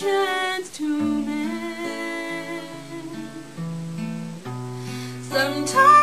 chance to mend. Sometimes